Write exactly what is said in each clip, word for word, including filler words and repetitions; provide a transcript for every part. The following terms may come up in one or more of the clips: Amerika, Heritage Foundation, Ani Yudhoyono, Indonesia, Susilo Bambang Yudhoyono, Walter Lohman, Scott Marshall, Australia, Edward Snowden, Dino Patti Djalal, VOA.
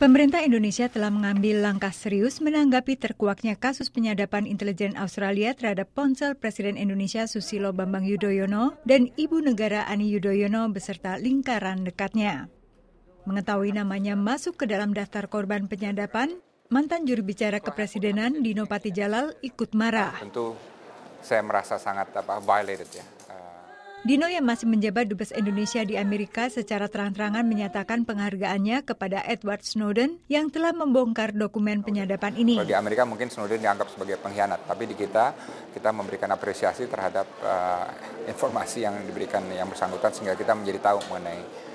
Pemerintah Indonesia telah mengambil langkah serius menanggapi terkuaknya kasus penyadapan intelijen Australia terhadap ponsel Presiden Indonesia Susilo Bambang Yudhoyono dan Ibu Negara Ani Yudhoyono beserta lingkaran dekatnya. Mengetahui namanya masuk ke dalam daftar korban penyadapan, mantan juru bicara kepresidenan Dino Patti Djalal ikut marah. Tentu saya merasa sangat apa violated ya. Dino yang masih menjabat Dubes Indonesia di Amerika secara terang-terangan menyatakan penghargaannya kepada Edward Snowden yang telah membongkar dokumen penyadapan ini. Kalau di Amerika mungkin Snowden dianggap sebagai pengkhianat, tapi di kita, kita memberikan apresiasi terhadap uh, informasi yang diberikan yang bersangkutan sehingga kita menjadi tahu mengenai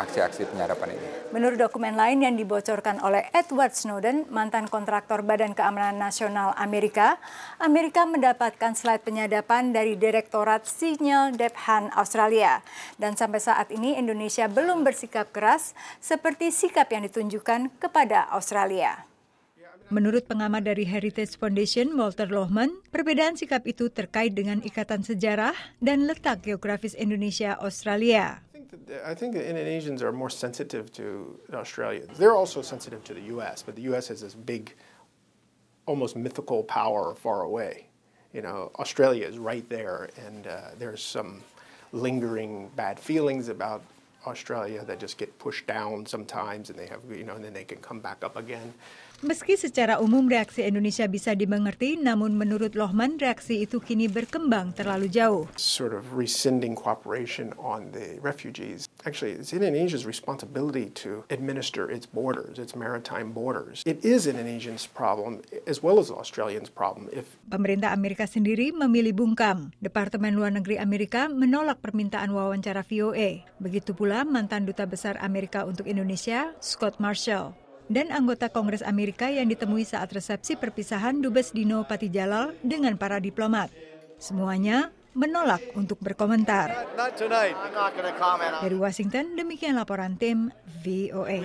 aksi-aksi penyadapan ini. Menurut dokumen lain yang dibocorkan oleh Edward Snowden, mantan kontraktor Badan Keamanan Nasional Amerika, Amerika mendapatkan slide penyadapan dari Direktorat Sinyal Dephan Australia. Dan sampai saat ini Indonesia belum bersikap keras seperti sikap yang ditunjukkan kepada Australia. Menurut pengamat dari Heritage Foundation, Walter Lohman, perbedaan sikap itu terkait dengan ikatan sejarah dan letak geografis Indonesia-Australia. I think the Indonesians are more sensitive to Australians. They're also sensitive to the U S, but the U S has this big, almost mythical power far away. You know, Australia is right there, and uh, there's some lingering bad feelings about Australia that just get pushed down sometimes, and they have, you know, and then they can come back up again. Meski secara umum reaksi Indonesia bisa dimengerti, namun menurut Lohman reaksi itu kini berkembang terlalu jauh. Sort of rescinding cooperation on the refugees. Actually, it's Indonesia's responsibility to administer its borders, its maritime borders. It is Indonesia's problem as well as Australians' problem. If... Pemerintah Amerika sendiri memilih bungkam. Departemen Luar Negeri Amerika menolak permintaan wawancara V O A. Begitu pula mantan Duta Besar Amerika untuk Indonesia, Scott Marshall, dan anggota Kongres Amerika yang ditemui saat resepsi perpisahan Dubes Dino Patti Djalal dengan para diplomat. Semuanya menolak untuk berkomentar. Dari Washington, demikian laporan tim V O A.